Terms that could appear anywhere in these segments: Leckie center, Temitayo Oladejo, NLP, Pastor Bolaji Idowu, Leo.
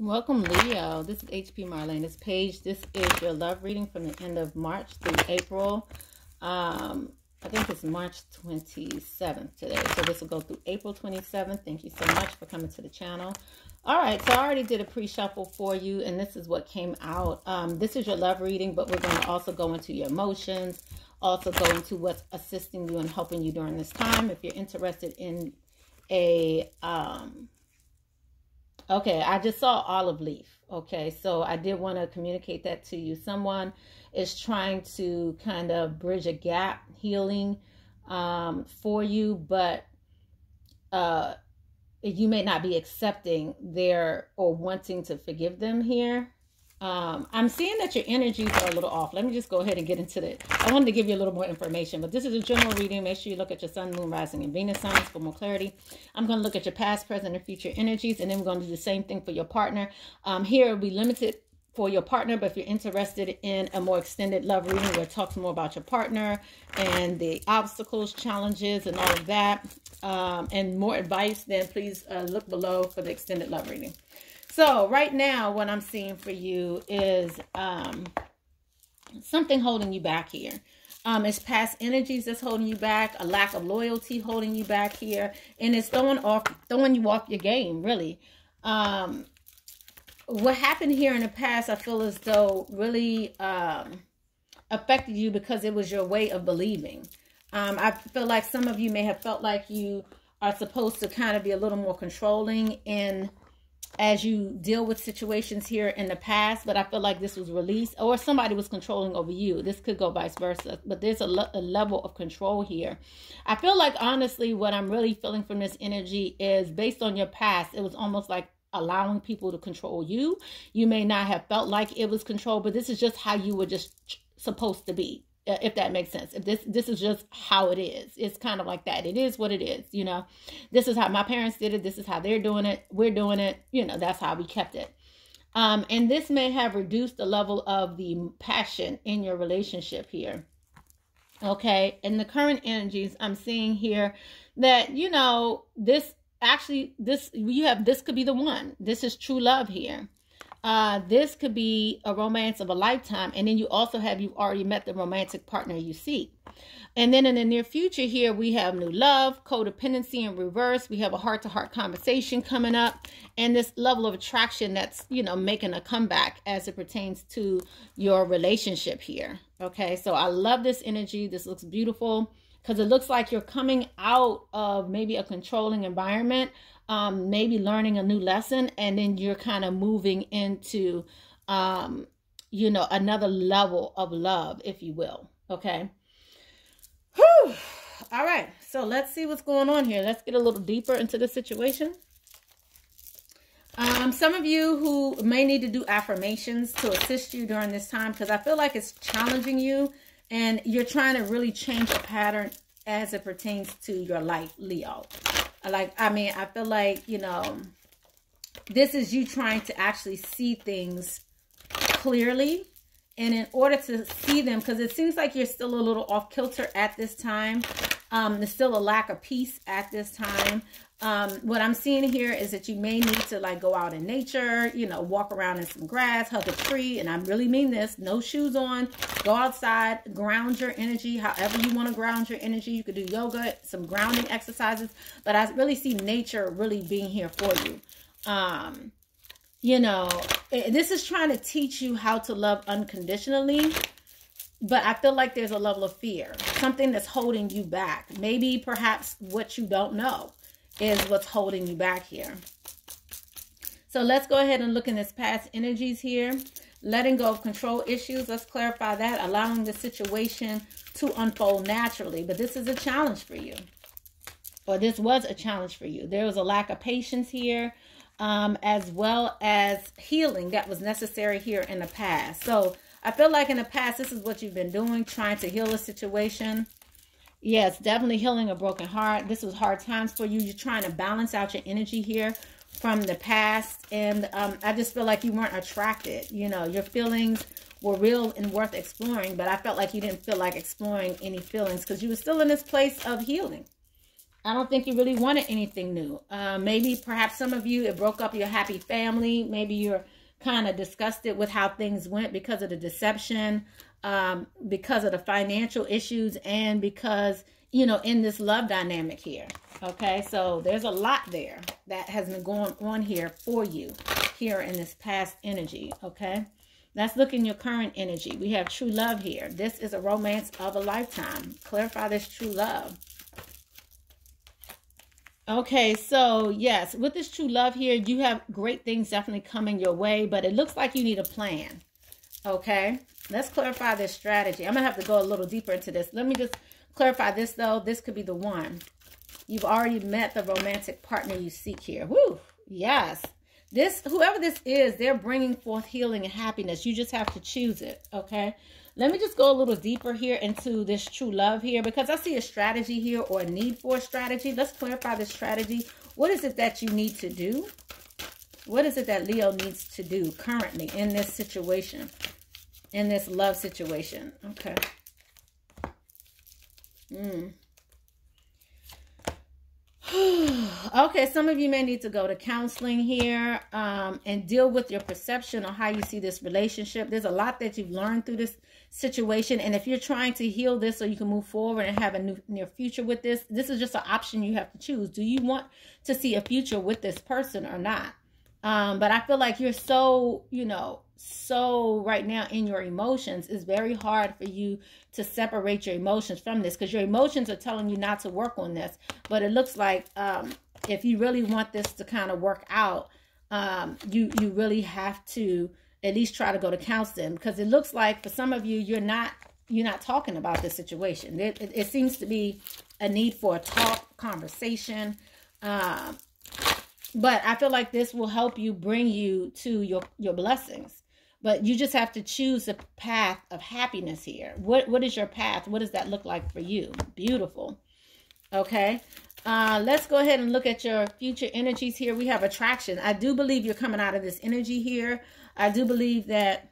Welcome, Leo. This is H.P. Marlana's page. This is your love reading from the end of March through April. I think it's March 27th today. So this will go through April 27th. Thank you so much for coming to the channel. All right, so I already did a pre-shuffle for you, and this is what came out. This is your love reading, but we're going to also go into your emotions, also go into what's assisting you and helping you during this time. If you're interested in a... Okay, I just saw olive leaf. Okay, so I did want to communicate that to you. Someone is trying to kind of bridge a gap, healing for you, but you may not be accepting their or wanting to forgive them here. I'm seeing that your energies are a little off. Let me just go ahead and get into it. I wanted to give you a little more information, but this is a general reading. Make sure you look at your sun, moon, rising, and Venus signs for more clarity. I'm going to look at your past, present, and future energies, and then we're going to do the same thing for your partner. Here it'll be limited for your partner, but if you're interested in a more extended love reading where it talks more about your partner and the obstacles, challenges, and all of that, and more advice, then please look below for the extended love reading. So right now, what I'm seeing for you is something holding you back here. It's past energies that's holding you back, a lack of loyalty holding you back here, and it's throwing you off your game, really. What happened here in the past, I feel as though really affected you because it was your way of believing. I feel like some of you may have felt like you are supposed to kind of be a little more controlling in... as you deal with situations here in the past, but I feel like this was released or somebody was controlling over you. This could go vice versa, but there's a level of control here. I feel like, honestly, what I'm really feeling from this energy is based on your past, it was almost like allowing people to control you. You may not have felt like it was control, but this is just how you were just supposed to be, if that makes sense. If this is just how it is. It's kind of like that. It is what it is, you know. This is how my parents did it. This is how they're doing it. We're doing it. You know, that's how we kept it. And this may have reduced the level of the passion in your relationship here. Okay. And the current energies I'm seeing here that, you know, this could be the one. This is true love here. This could be a romance of a lifetime, and then you've already met the romantic partner you seek. And then in the near future here, we have new love, codependency in reverse. We have a heart-to-heart conversation coming up, and this level of attraction that's, you know, making a comeback as it pertains to your relationship here. Okay, so I love this energy. This looks beautiful because it looks like you're coming out of maybe a controlling environment. Maybe learning a new lesson, and then you're kind of moving into, you know, another level of love, if you will. Okay. Whew. All right. So let's see what's going on here. Let's get a little deeper into the situation. Some of you who may need to do affirmations to assist you during this time, because I feel like it's challenging you and you're trying to really change a pattern as it pertains to your life, Leo. I feel like, you know, this is you trying to actually see things clearly. And in order to see them, because it seems like you're still a little off kilter at this time. There's still a lack of peace at this time. What I'm seeing here is that you may need to, like, go out in nature, you know, walk around in some grass, hug a tree. And I really mean this, no shoes on, go outside, ground your energy. However you want to ground your energy, you could do yoga, some grounding exercises, but I really see nature really being here for you. You know, this is trying to teach you how to love unconditionally. But I feel like there's a level of fear, something that's holding you back. Maybe perhaps what you don't know is what's holding you back here. So let's go ahead and look in this past energies here. Letting go of control issues. Let's clarify that. Allowing the situation to unfold naturally. But this is a challenge for you. Or this was a challenge for you. There was a lack of patience here. As well as healing that was necessary here in the past. So I feel like in the past, this is what you've been doing, trying to heal a situation. Yes, definitely healing a broken heart. This was hard times for you. You're trying to balance out your energy here from the past. And I just feel like you weren't attracted. You know, your feelings were real and worth exploring, but I felt like you didn't feel like exploring any feelings because you were still in this place of healing. I don't think you really wanted anything new. Maybe perhaps some of you, it broke up your happy family. Maybe you're kind of disgusted with how things went because of the deception, because of the financial issues, and because, you know, in this love dynamic here. Okay, so there's a lot there that has been going on here for you here in this past energy. Okay, let's look in your current energy. We have true love here. This is a romance of a lifetime. Clarify this true love. Okay, so yes, with this true love here, you have great things definitely coming your way, but it looks like you need a plan. Okay, let's clarify this strategy. I'm going to have to go a little deeper into this. Let me just clarify this, though. This could be the one. You've already met the romantic partner you seek here. Woo, yes. This, whoever this is, they're bringing forth healing and happiness. You just have to choose it, okay? Let me just go a little deeper here into this true love here, because I see a strategy here, or a need for a strategy. Let's clarify this strategy. What is it that you need to do? What is it that Leo needs to do currently in this situation, in this love situation? Okay. Okay, some of you may need to go to counseling here and deal with your perception on how you see this relationship. There's a lot that you've learned through this situation, and if you're trying to heal this so you can move forward and have a near future with this, this is just an option you have to choose. Do you want to see a future with this person or not? But I feel like you're so, you know, so right now in your emotions, it's very hard for you to separate your emotions from this, because your emotions are telling you not to work on this. But it looks like if you really want this to kind of work out, you really have to at least try to go to counseling, because it looks like for some of you, you're not talking about this situation. It seems to be a need for a talk, conversation. But I feel like this will help you bring you to your blessings. But you just have to choose a path of happiness here. What is your path? What does that look like for you? Beautiful. Okay. Let's go ahead and look at your future energies here. We have attraction. I do believe you're coming out of this energy here. I do believe that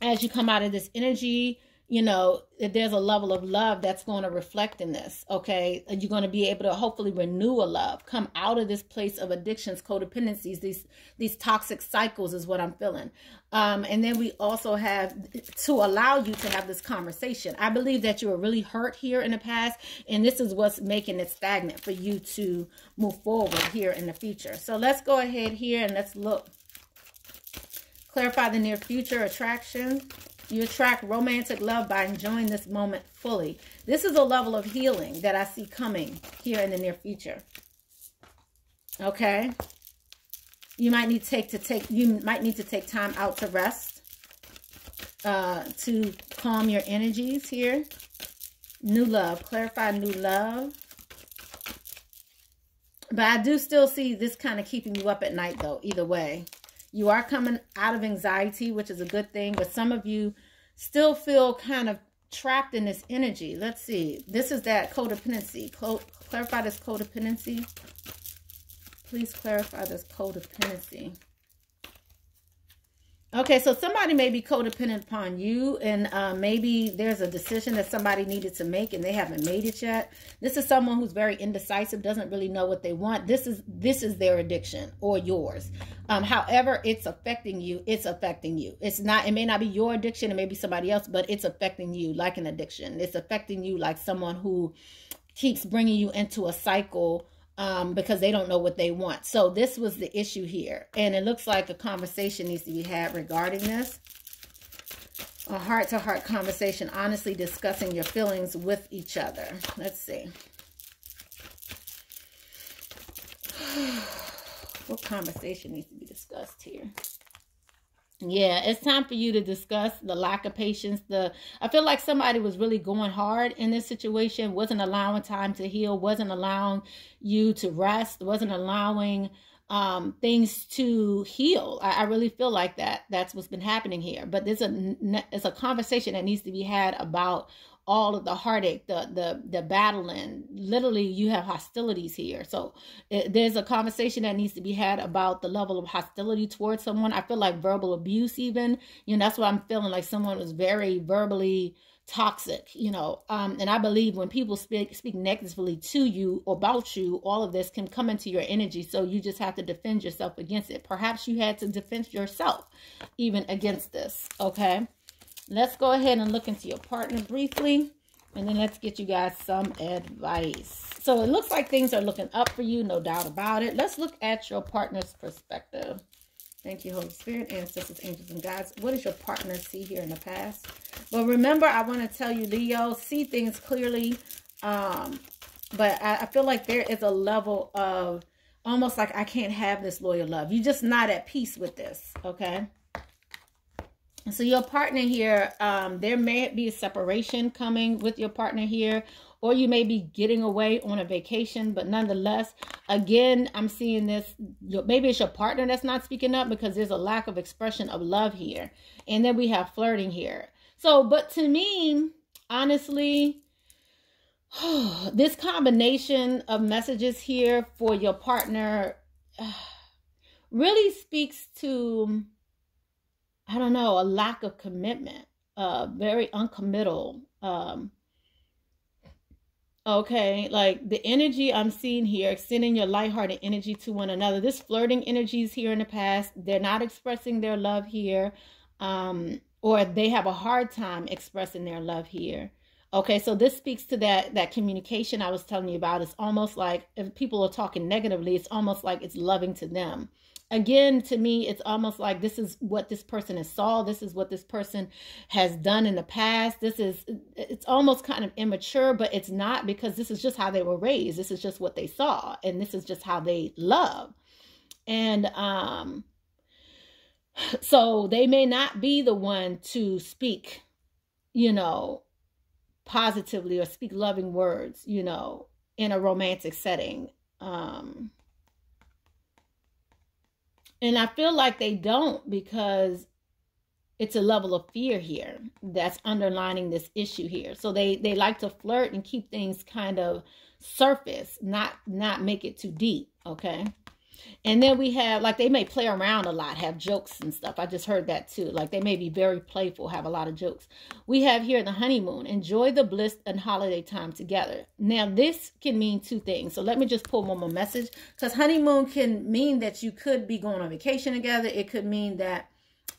as you come out of this energy, you know, there's a level of love that's going to reflect in this, okay? You're going to be able to hopefully renew a love, come out of this place of addictions, codependencies, these toxic cycles is what I'm feeling. And then we also have to allow you to have this conversation. I believe that you were really hurt here in the past, and this is what's making it stagnant for you to move forward here in the future. So let's go ahead here and let's look. Clarify the near future attraction. You attract romantic love by enjoying this moment fully. This is a level of healing that I see coming here in the near future. Okay. You might need to take time out to rest, to calm your energies here. New love. Clarify new love. But I do still see this kind of keeping you up at night, though, either way. You are coming out of anxiety, which is a good thing, but some of you still feel kind of trapped in this energy. Let's see. This is that codependency. Clarify this codependency. Please clarify this codependency. Okay, so somebody may be codependent upon you, and maybe there's a decision that somebody needed to make and they haven't made it yet. This is someone who's very indecisive, doesn't really know what they want. This is their addiction or yours. However it's affecting you, it's affecting you. It may not be your addiction, it may be somebody else, but it's affecting you like an addiction. It's affecting you like someone who keeps bringing you into a cycle because they don't know what they want. So this was the issue here. And it looks like a conversation needs to be had regarding this. A heart-to-heart conversation, honestly discussing your feelings with each other. Let's see. What conversation needs to be discussed here? Yeah, it's time for you to discuss the lack of patience. I feel like somebody was really going hard in this situation, wasn't allowing time to heal, wasn't allowing you to rest, wasn't allowing things to heal. I really feel like that's what's been happening here. But it's a conversation that needs to be had about all of the heartache, the battling. Literally, you have hostilities here. So there's a conversation that needs to be had about the level of hostility towards someone. I feel like verbal abuse even. You know, that's what I'm feeling, like someone was very verbally toxic, you know. And I believe when people speak negatively to you, about you, all of this can come into your energy. So you just have to defend yourself against it. Perhaps you had to defend yourself even against this. Okay. Let's go ahead and look into your partner briefly. And then let's get you guys some advice. So it looks like things are looking up for you. No doubt about it. Let's look at your partner's perspective. Thank you, Holy Spirit, ancestors, angels, and gods. What does your partner see here in the past? But remember, I want to tell you, Leo, see things clearly. But I feel like there is a level of almost like I can't have this loyal love. You're just not at peace with this, okay? So your partner here, there may be a separation coming with your partner here. Or you may be getting away on a vacation, but nonetheless, again, I'm seeing this. Maybe it's your partner that's not speaking up because there's a lack of expression of love here. And then we have flirting here. So, but to me, honestly, this combination of messages here for your partner really speaks to, I don't know, a lack of commitment, very uncommittal, okay, like the energy I'm seeing here, extending your lighthearted energy to one another. This flirting energy is here in the past. They're not expressing their love here, or they have a hard time expressing their love here. Okay, so this speaks to that communication I was telling you about. It's almost like if people are talking negatively, it's almost like it's loving to them. Again, to me, it's almost like this is what this person has saw. This is what this person has done in the past. This is, it's almost kind of immature, but it's not, because this is just how they were raised. This is just what they saw. And this is just how they love. And so they may not be the one to speak, you know, positively or speak loving words, you know, in a romantic setting. And I feel like they don't, because it's a level of fear here that's underlining this issue here. So they like to flirt and keep things kind of surface, not make it too deep, okay? And then we have, like, they may play around a lot, have jokes and stuff. I just heard that too. Like, they may be very playful, have a lot of jokes. We have here the honeymoon. Enjoy the bliss and holiday time together. Now, this can mean two things. So let me just pull one more message. Because honeymoon can mean that you could be going on vacation together. It could mean that,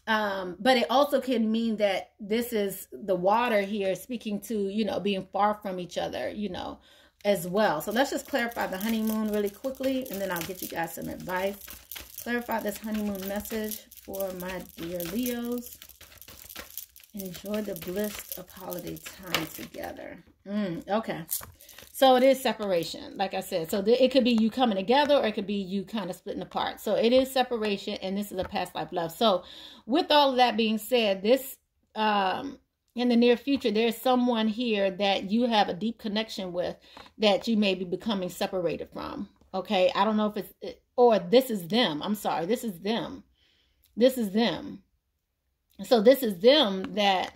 but it also can mean that this is the water here speaking to, you know, being far from each other, you know, as well. So let's just clarify the honeymoon really quickly, and then I'll get you guys some advice. Clarify this honeymoon message for my dear Leos. Enjoy the bliss of holiday time together. Okay. So it is separation, like I said. So it could be you coming together, or it could be you kind of splitting apart. So it is separation, and this is a past life love. So with all of that being said, this in the near future, there's someone here that you have a deep connection with that you may be becoming separated from. Okay. I don't know if it's, or this is them. I'm sorry. This is them. This is them. So this is them that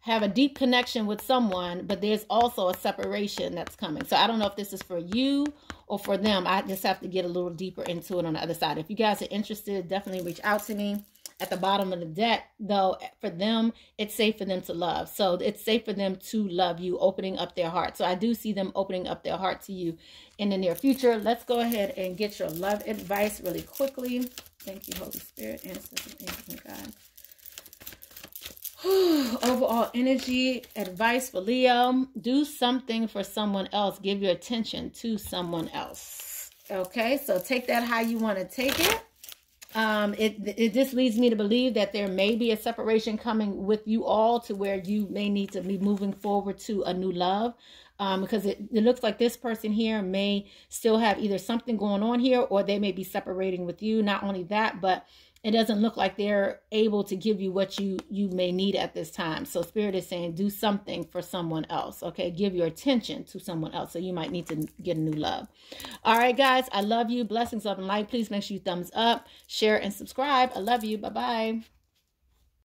have a deep connection with someone, but there's also a separation that's coming. So I don't know if this is for you or for them. I just have to get a little deeper into it on the other side. If you guys are interested, definitely reach out to me. At the bottom of the deck, though, for them, it's safe for them to love. So it's safe for them to love you, opening up their heart. So I do see them opening up their heart to you in the near future. Let's go ahead and get your love advice really quickly. Thank you, Holy Spirit, ancestors, angels, and God. Overall energy, advice for Leo. Do something for someone else. Give your attention to someone else. Okay, so take that how you want to take it. It just leads me to believe that there may be a separation coming with you all, to where you may need to be moving forward to a new love, because it looks like this person here may still have either something going on here, or they may be separating with you. Not only that, but it doesn't look like they're able to give you what you may need at this time. So Spirit is saying, do something for someone else. Okay, give your attention to someone else. So you might need to get a new love. All right, guys, I love you. Blessings, love, and light. Please make sure you thumbs up, share, and subscribe. I love you. Bye-bye.